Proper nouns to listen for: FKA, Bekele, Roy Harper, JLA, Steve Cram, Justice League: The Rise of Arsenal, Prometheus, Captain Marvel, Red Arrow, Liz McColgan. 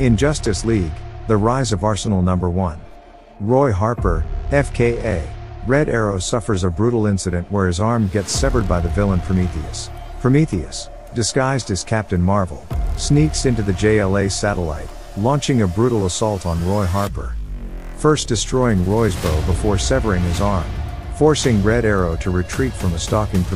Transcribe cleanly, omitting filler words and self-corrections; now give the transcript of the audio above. In Justice League: The Rise of Arsenal #1. Roy Harper, FKA, Red Arrow, suffers a brutal incident where his arm gets severed by the villain Prometheus. Prometheus, disguised as Captain Marvel, sneaks into the JLA satellite, launching a brutal assault on Roy Harper, first destroying Roy's bow before severing his arm, forcing Red Arrow to retreat from a stalking Prometheus.